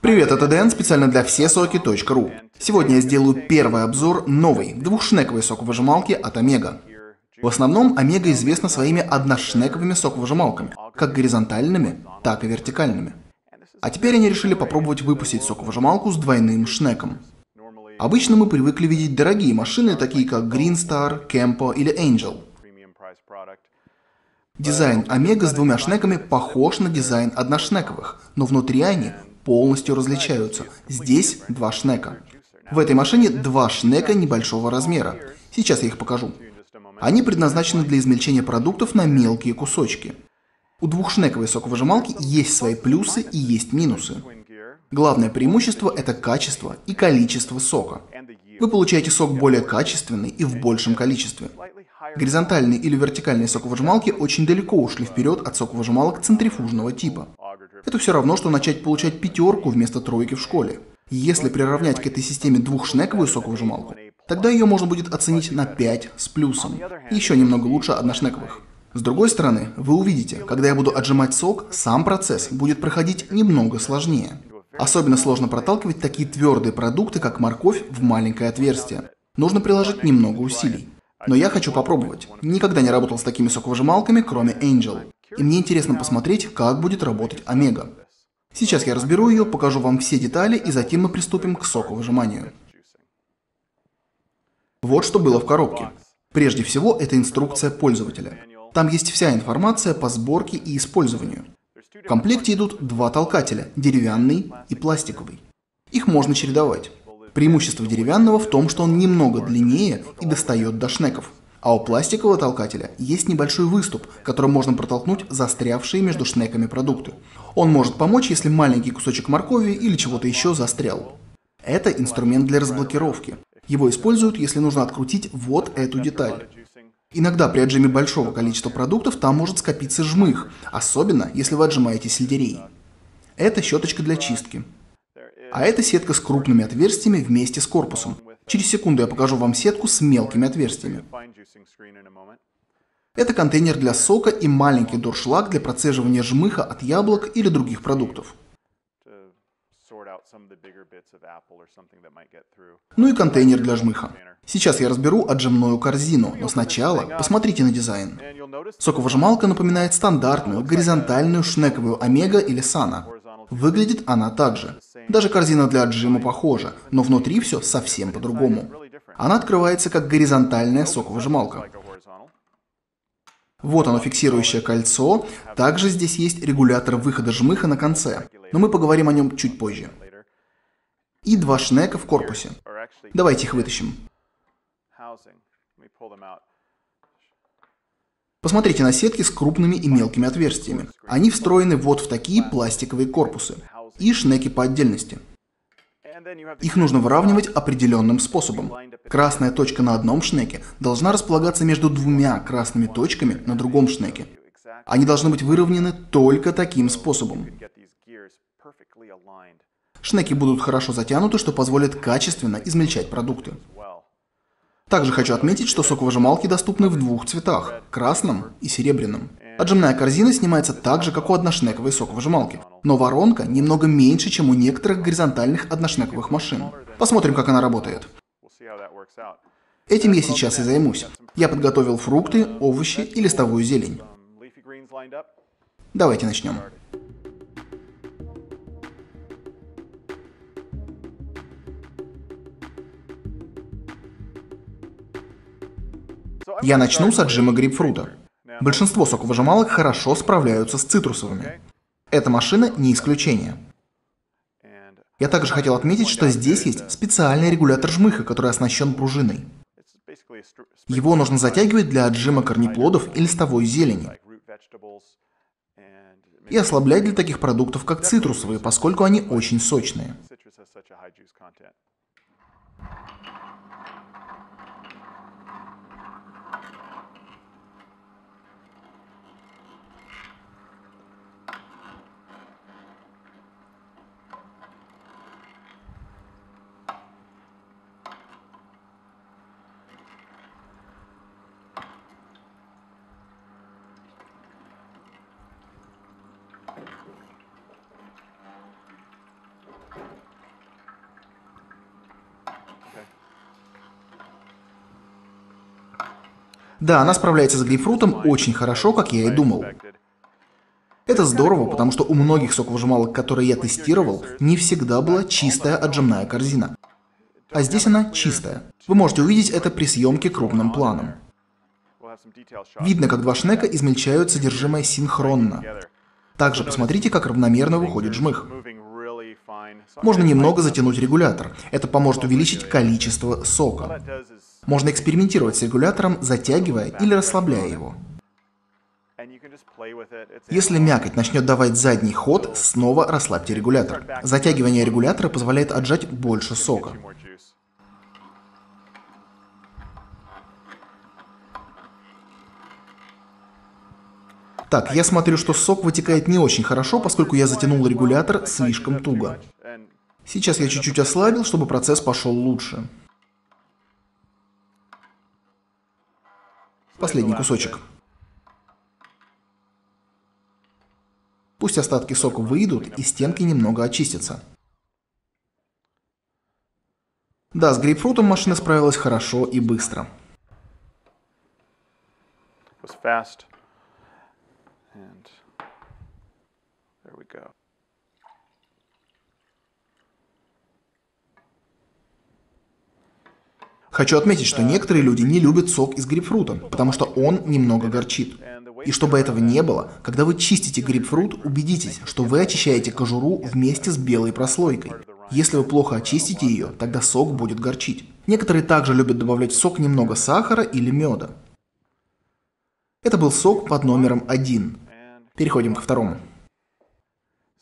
Привет, это Дэн, специально для всесоки.ру. Сегодня я сделаю первый обзор новой двухшнековой соковыжималки от Omega. В основном Omega известна своими одношнековыми соковыжималками, как горизонтальными, так и вертикальными. А теперь они решили попробовать выпустить соковыжималку с двойным шнеком. Обычно мы привыкли видеть дорогие машины, такие как Greenstar, Kempo или Angel. Дизайн Omega с двумя шнеками похож на дизайн одношнековых, но внутри они полностью различаются. Здесь два шнека. В этой машине два шнека небольшого размера. Сейчас я их покажу. Они предназначены для измельчения продуктов на мелкие кусочки. У двухшнековой соковыжималки есть свои плюсы и есть минусы. Главное преимущество – это качество и количество сока. Вы получаете сок более качественный и в большем количестве. Горизонтальные или вертикальные соковыжималки очень далеко ушли вперед от соковыжималок центрифужного типа. Это все равно, что начать получать пятерку вместо тройки в школе. Если приравнять к этой системе двухшнековую соковыжималку, тогда ее можно будет оценить на 5 с плюсом. Еще немного лучше одношнековых. С другой стороны, вы увидите, когда я буду отжимать сок, сам процесс будет проходить немного сложнее. Особенно сложно проталкивать такие твердые продукты, как морковь, в маленькое отверстие. Нужно приложить немного усилий. Но я хочу попробовать. Никогда не работал с такими соковыжималками, кроме Angel. И мне интересно посмотреть, как будет работать Omega. Сейчас я разберу ее, покажу вам все детали, и затем мы приступим к соковыжиманию. Вот что было в коробке. Прежде всего, это инструкция пользователя. Там есть вся информация по сборке и использованию. В комплекте идут два толкателя, деревянный и пластиковый. Их можно чередовать. Преимущество деревянного в том, что он немного длиннее и достает до шнеков. А у пластикового толкателя есть небольшой выступ, которым можно протолкнуть застрявшие между шнеками продукты. Он может помочь, если маленький кусочек моркови или чего-то еще застрял. Это инструмент для разблокировки. Его используют, если нужно открутить вот эту деталь. Иногда при отжиме большого количества продуктов там может скопиться жмых, особенно если вы отжимаете сельдерей. Это щеточка для чистки. А это сетка с крупными отверстиями вместе с корпусом. Через секунду я покажу вам сетку с мелкими отверстиями. Это контейнер для сока и маленький дуршлаг для процеживания жмыха от яблок или других продуктов. Ну и контейнер для жмыха. Сейчас я разберу отжимную корзину, но сначала посмотрите на дизайн. Соковыжималка напоминает стандартную горизонтальную шнековую Omega или Sana. Выглядит она так же. Даже корзина для отжима похожа, но внутри все совсем по-другому. Она открывается как горизонтальная соковыжималка. Вот оно, фиксирующее кольцо. Также здесь есть регулятор выхода жмыха на конце, но мы поговорим о нем чуть позже. И два шнека в корпусе. Давайте их вытащим. Посмотрите на сетки с крупными и мелкими отверстиями. Они встроены вот в такие пластиковые корпусы. И шнеки по отдельности. Их нужно выравнивать определенным способом. Красная точка на одном шнеке должна располагаться между двумя красными точками на другом шнеке. Они должны быть выровнены только таким способом. Шнеки будут хорошо затянуты, что позволит качественно измельчать продукты. Также хочу отметить, что соковыжималки доступны в двух цветах – красном и серебряном. Отжимная корзина снимается так же, как у одношнековой соковыжималки, но воронка немного меньше, чем у некоторых горизонтальных одношнековых машин. Посмотрим, как она работает. Этим я сейчас и займусь. Я подготовил фрукты, овощи и листовую зелень. Давайте начнем. Я начну с отжима грейпфрута. Большинство соковыжималок хорошо справляются с цитрусовыми. Эта машина не исключение. Я также хотел отметить, что здесь есть специальный регулятор жмыха, который оснащен пружиной. Его нужно затягивать для отжима корнеплодов и листовой зелени. И ослаблять для таких продуктов, как цитрусовые, поскольку они очень сочные. Да, она справляется с грейпфрутом очень хорошо, как я и думал. Это здорово, потому что у многих соковыжималок, которые я тестировал, не всегда была чистая отжимная корзина. А здесь она чистая. Вы можете увидеть это при съемке крупным планом. Видно, как два шнека измельчают содержимое синхронно. Также посмотрите, как равномерно выходит жмых. Можно немного затянуть регулятор. Это поможет увеличить количество сока. Можно экспериментировать с регулятором, затягивая или расслабляя его. Если мякоть начнет давать задний ход, снова расслабьте регулятор. Затягивание регулятора позволяет отжать больше сока. Так, я смотрю, что сок вытекает не очень хорошо, поскольку я затянул регулятор слишком туго. Сейчас я чуть-чуть ослабил, чтобы процесс пошел лучше. Последний кусочек. Пусть остатки сока выйдут и стенки немного очистятся. Да, с грейпфрутом машина справилась хорошо и быстро. Хочу отметить, что некоторые люди не любят сок из грейпфрута, потому что он немного горчит. И чтобы этого не было, когда вы чистите грейпфрут, убедитесь, что вы очищаете кожуру вместе с белой прослойкой. Если вы плохо очистите ее, тогда сок будет горчить. Некоторые также любят добавлять в сок немного сахара или меда. Это был сок под номером 1. Переходим ко второму.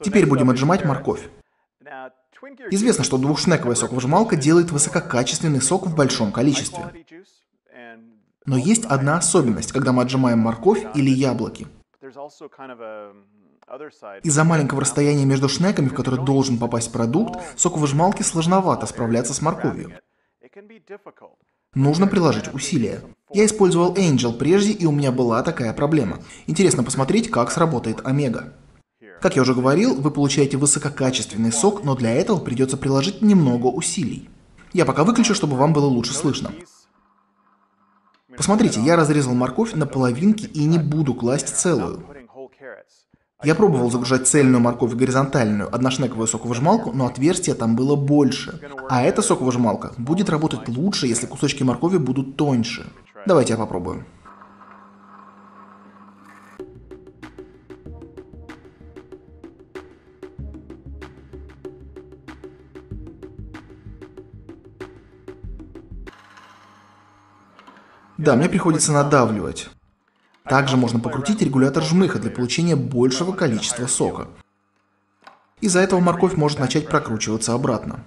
Теперь будем отжимать морковь. Известно, что двухшнековая соковыжималка делает высококачественный сок в большом количестве. Но есть одна особенность, когда мы отжимаем морковь или яблоки. Из-за маленького расстояния между шнеками, в которое должен попасть продукт, соковыжималке сложновато справляться с морковью. Нужно приложить усилия. Я использовал Angel прежде, и у меня была такая проблема. Интересно посмотреть, как сработает Омега. Как я уже говорил, вы получаете высококачественный сок, но для этого придется приложить немного усилий. Я пока выключу, чтобы вам было лучше слышно. Посмотрите, я разрезал морковь на половинки и не буду класть целую. Я пробовал загружать цельную морковь в горизонтальную одношнековую соковыжималку, но отверстия там было больше. А эта соковыжималка будет работать лучше, если кусочки моркови будут тоньше. Давайте я попробую. Да, мне приходится надавливать. Также можно покрутить регулятор жмыха для получения большего количества сока. Из-за этого морковь может начать прокручиваться обратно.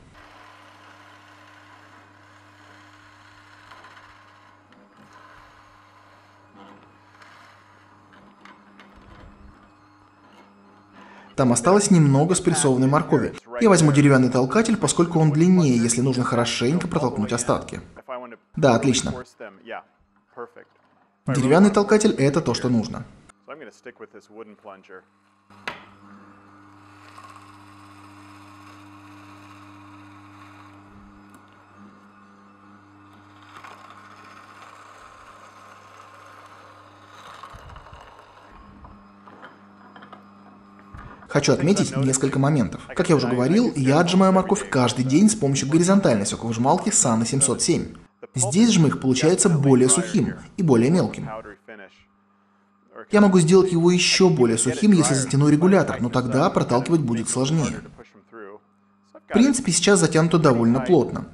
Там осталось немного спрессованной моркови. Я возьму деревянный толкатель, поскольку он длиннее, если нужно хорошенько протолкнуть остатки. Да, отлично. Деревянный толкатель – это то, что нужно. Хочу отметить несколько моментов. Как я уже говорил, я отжимаю морковь каждый день с помощью горизонтальной соковыжималки Sana 707. Здесь жмых получается более сухим и более мелким. Я могу сделать его еще более сухим, если затяну регулятор, но тогда проталкивать будет сложнее. В принципе, сейчас затянуто довольно плотно.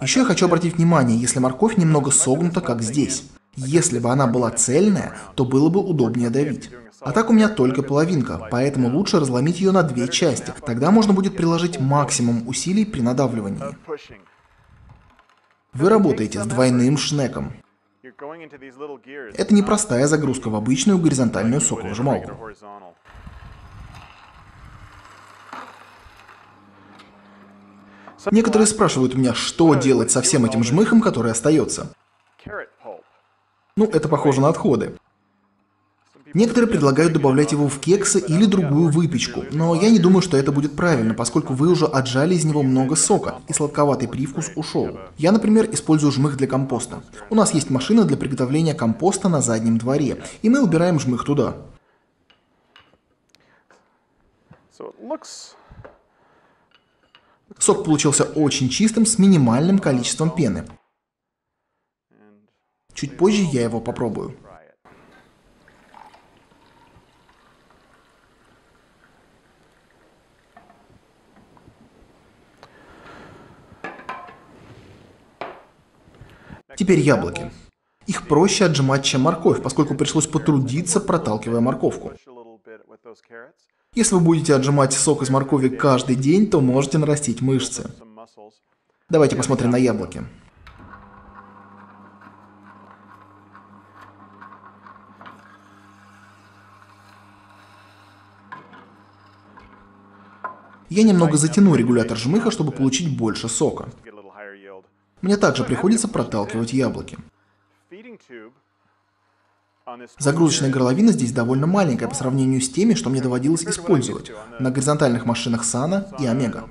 Еще я хочу обратить внимание, если морковь немного согнута, как здесь. Если бы она была цельная, то было бы удобнее давить. А так у меня только половинка, поэтому лучше разломить ее на две части. Тогда можно будет приложить максимум усилий при надавливании. Вы работаете с двойным шнеком. Это непростая загрузка в обычную горизонтальную соковыжималку. Некоторые спрашивают у меня, что делать со всем этим жмыхом, который остается. Ну, это похоже на отходы. Некоторые предлагают добавлять его в кексы или другую выпечку, но я не думаю, что это будет правильно, поскольку вы уже отжали из него много сока, и сладковатый привкус ушел. Я, например, использую жмых для компоста. У нас есть машина для приготовления компоста на заднем дворе, и мы убираем жмых туда. Сок получился очень чистым с минимальным количеством пены. Чуть позже я его попробую. Теперь яблоки. Их проще отжимать, чем морковь, поскольку пришлось потрудиться, проталкивая морковку. Если вы будете отжимать сок из моркови каждый день, то можете нарастить мышцы. Давайте посмотрим на яблоки. Я немного затяну регулятор жмыха, чтобы получить больше сока. Мне также приходится проталкивать яблоки. Загрузочная горловина здесь довольно маленькая по сравнению с теми, что мне доводилось использовать на горизонтальных машинах Сана и Омега.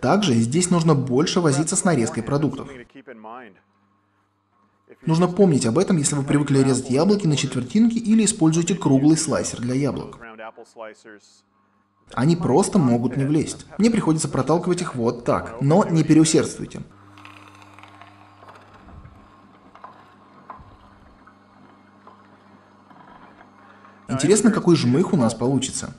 Также здесь нужно больше возиться с нарезкой продуктов. Нужно помнить об этом, если вы привыкли резать яблоки на четвертинки или используете круглый слайсер для яблок. Они просто могут не влезть. Мне приходится проталкивать их вот так, но не переусердствуйте. Интересно, какой жмых у нас получится.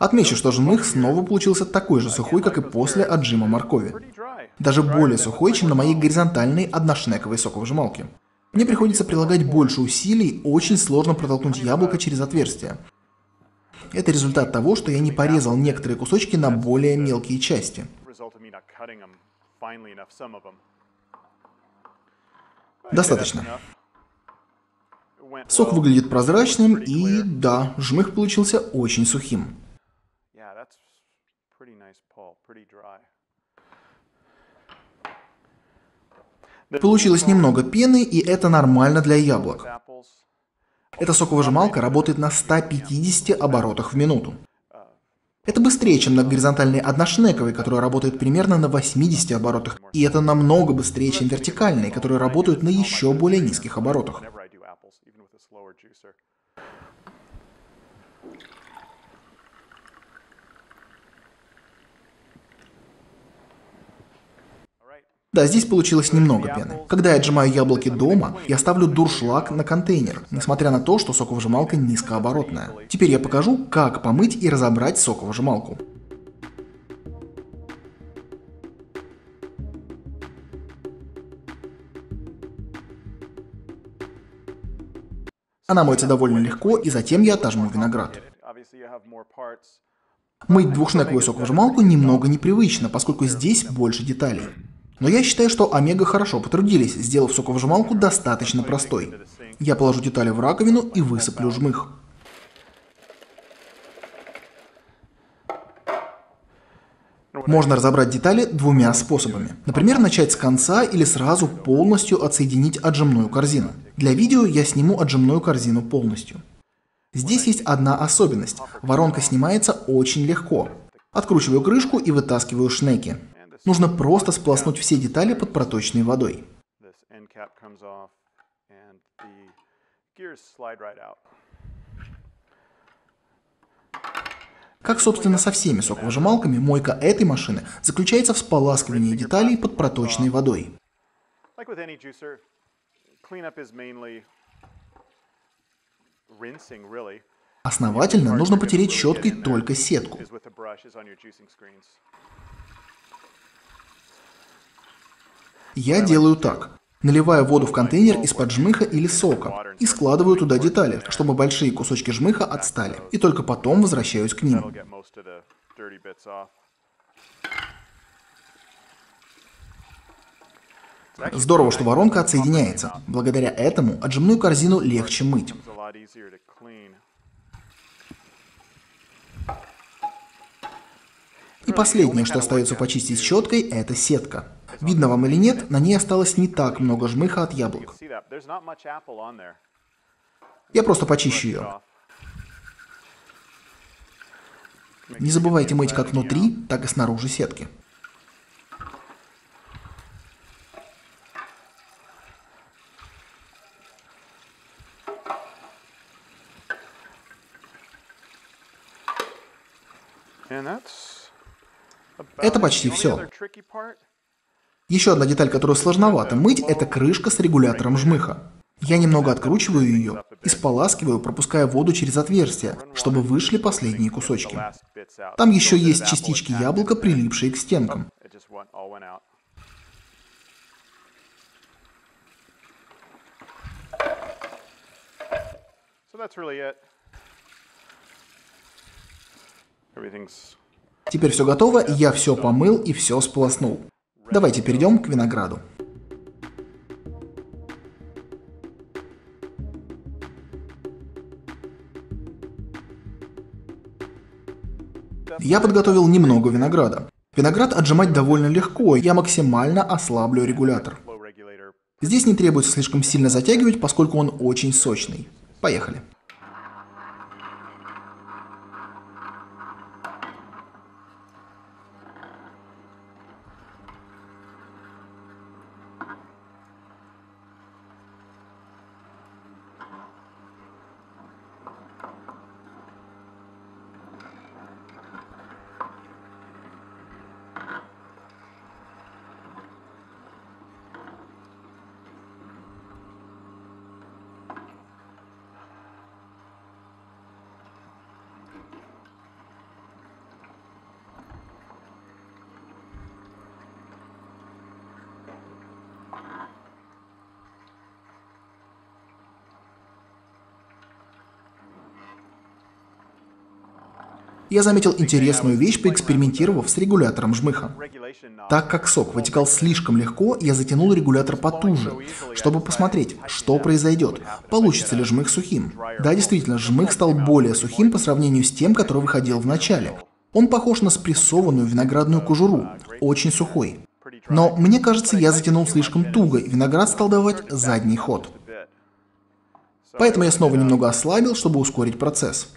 Отмечу, что жмых снова получился такой же сухой, как и после отжима моркови. Даже более сухой, чем на моей горизонтальной одношнековой соковыжималке. Мне приходится прилагать больше усилий, очень сложно протолкнуть яблоко через отверстие. Это результат того, что я не порезал некоторые кусочки на более мелкие части. Достаточно. Сок выглядит прозрачным и, да, жмых получился очень сухим. Получилось немного пены, и это нормально для яблок. Эта соковыжималка работает на 150 оборотах в минуту. Это быстрее, чем на горизонтальной одношнековой, которая работает примерно на 80 оборотах, и это намного быстрее, чем вертикальные, которые работают на еще более низких оборотах. Да, здесь получилось немного пены. Когда я отжимаю яблоки дома, я ставлю дуршлаг на контейнер, несмотря на то, что соковыжималка низкооборотная. Теперь я покажу, как помыть и разобрать соковыжималку. Она моется довольно легко, и затем я отожму виноград. Мыть двухшнековую соковыжималку немного непривычно, поскольку здесь больше деталей. Но я считаю, что Омега хорошо потрудились, сделав соковыжималку достаточно простой. Я положу детали в раковину и высыплю жмых. Можно разобрать детали двумя способами. Например, начать с конца или сразу полностью отсоединить отжимную корзину. Для видео я сниму отжимную корзину полностью. Здесь есть одна особенность. Воронка снимается очень легко. Откручиваю крышку и вытаскиваю шнеки. Нужно просто сполоснуть все детали под проточной водой. Как, собственно, со всеми соковыжималками, мойка этой машины заключается в споласкивании деталей под проточной водой. Основательно нужно потереть щеткой только сетку. Я делаю так. Наливаю воду в контейнер из-под жмыха или сока и складываю туда детали, чтобы большие кусочки жмыха отстали, и только потом возвращаюсь к ним. Здорово, что воронка отсоединяется. Благодаря этому отжимную корзину легче мыть. И последнее, что остается почистить щеткой, это сетка. Видно вам или нет, на ней осталось не так много жмыха от яблок. Я просто почищу ее. Не забывайте мыть как внутри, так и снаружи сетки. Это почти все. Еще одна деталь, которую сложновато мыть, это крышка с регулятором жмыха. Я немного откручиваю ее и споласкиваю, пропуская воду через отверстие, чтобы вышли последние кусочки. Там еще есть частички яблока, прилипшие к стенкам. Теперь все готово, я все помыл и все сполоснул. Давайте перейдем к винограду. Я подготовил немного винограда. Виноград отжимать довольно легко, я максимально ослаблю регулятор. Здесь не требуется слишком сильно затягивать, поскольку он очень сочный. Поехали. Я заметил интересную вещь, поэкспериментировав с регулятором жмыха. Так как сок вытекал слишком легко, я затянул регулятор потуже, чтобы посмотреть, что произойдет, получится ли жмых сухим. Да, действительно, жмых стал более сухим по сравнению с тем, который выходил в начале. Он похож на спрессованную виноградную кожуру, очень сухой. Но мне кажется, я затянул слишком туго, и виноград стал давать задний ход. Поэтому я снова немного ослабил, чтобы ускорить процесс.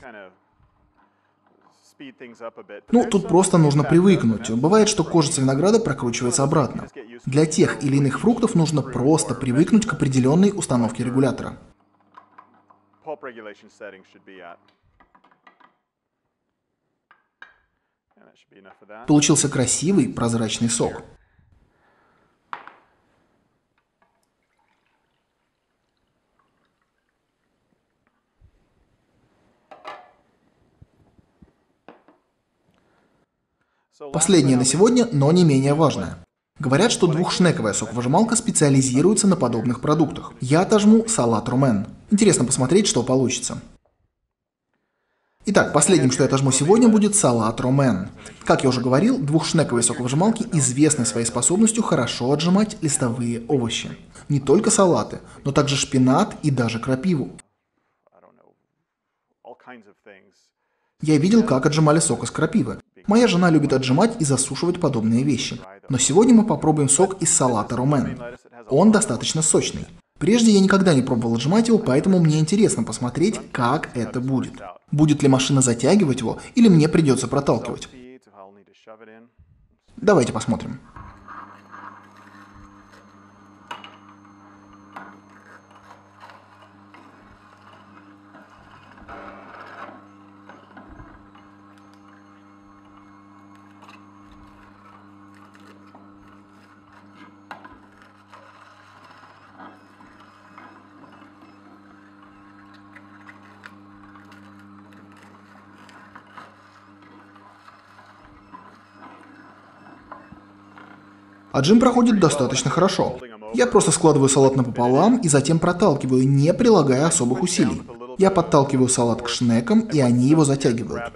Ну, тут просто нужно привыкнуть. Бывает, что кожица винограда прокручивается обратно. Для тех или иных фруктов нужно просто привыкнуть к определенной установке регулятора. Получился красивый прозрачный сок. Последнее на сегодня, но не менее важное. Говорят, что двухшнековая соковыжималка специализируется на подобных продуктах. Я отожму салат румен. Интересно посмотреть, что получится. Итак, последним, что я отожму сегодня, будет салат румен. Как я уже говорил, двухшнековые соковыжималки известны своей способностью хорошо отжимать листовые овощи. Не только салаты, но также шпинат и даже крапиву. Я видел, как отжимали сок из крапивы. Моя жена любит отжимать и засушивать подобные вещи. Но сегодня мы попробуем сок из салата румен. Он достаточно сочный. Прежде я никогда не пробовал отжимать его, поэтому мне интересно посмотреть, как это будет. Будет ли машина затягивать его, или мне придется проталкивать. Давайте посмотрим. Отжим проходит достаточно хорошо. Я просто складываю салат напополам и затем проталкиваю, не прилагая особых усилий. Я подталкиваю салат к шнекам, и они его затягивают.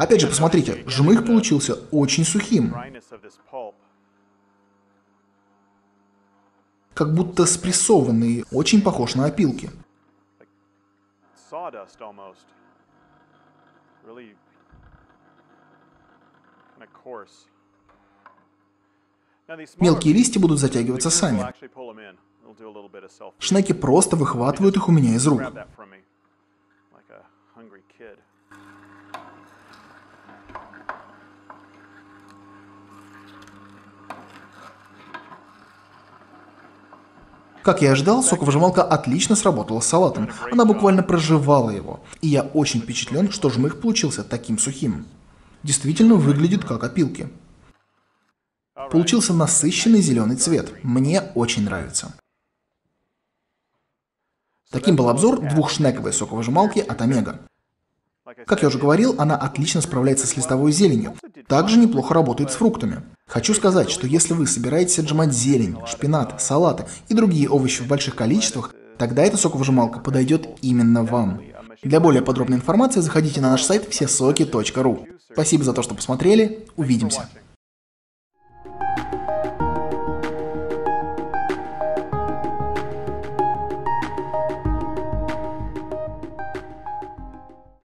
Опять же, посмотрите, жмых получился очень сухим. Как будто спрессованный, очень похож на опилки. Мелкие листья будут затягиваться сами. Шнеки просто выхватывают их у меня из рук. Как я и ожидал, соковыжималка отлично сработала с салатом. Она буквально прожевала его. И я очень впечатлен, что жмых получился таким сухим. Действительно выглядит как опилки. Получился насыщенный зеленый цвет. Мне очень нравится. Таким был обзор двухшнековой соковыжималки от Omega. Как я уже говорил, она отлично справляется с листовой зеленью. Также неплохо работает с фруктами. Хочу сказать, что если вы собираетесь отжимать зелень, шпинат, салаты и другие овощи в больших количествах, тогда эта соковыжималка подойдет именно вам. Для более подробной информации заходите на наш сайт всесоки.ру. Спасибо за то, что посмотрели. Увидимся.